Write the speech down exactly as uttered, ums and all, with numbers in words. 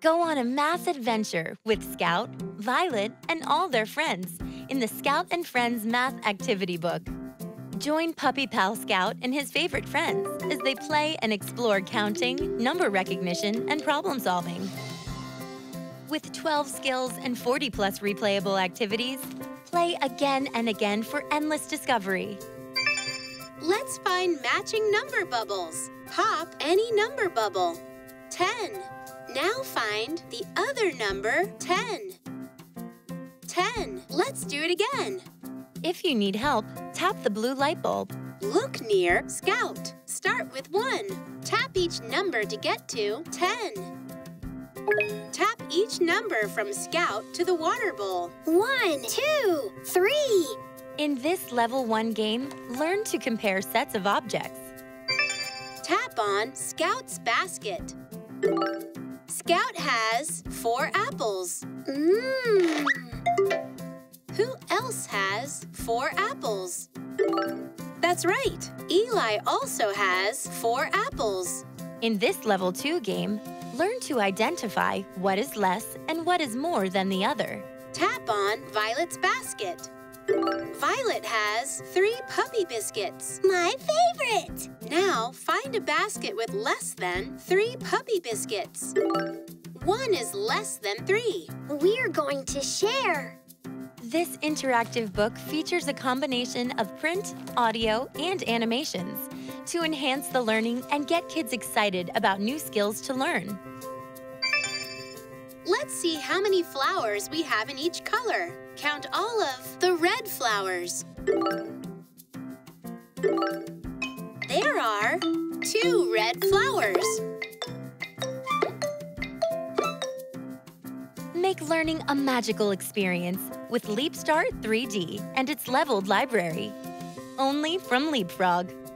Go on a math adventure with Scout, Violet, and all their friends in the Scout and Friends Math Activity Book. Join Puppy Pal Scout and his favorite friends as they play and explore counting, number recognition, and problem solving. With twelve skills and forty plus replayable activities, play again and again for endless discovery. Let's find matching number bubbles. Pop any number bubble. ten. Now find the other number, ten. ten. Let's do it again. If you need help, tap the blue light bulb. Look near Scout. Start with one. Tap each number to get to ten. Tap each number from Scout to the water bowl. one, two, three. In this level one game, learn to compare sets of objects. Tap on Scout's basket. Scout has four apples. Mmm. Who else has four apples? That's right. Eli also has four apples. In this level two game, learn to identify what is less and what is more than the other. Tap on Violet's basket. Violet has three puppy biscuits. My favorite! Now find a basket with less than three puppy biscuits. One is less than three. We're going to share. This interactive book features a combination of print, audio, and animations to enhance the learning and get kids excited about new skills to learn. Let's see how many flowers we have in each color. Count all of the red flowers. There are two red flowers. Make learning a magical experience with LeapStart three D and its leveled library. Only from LeapFrog.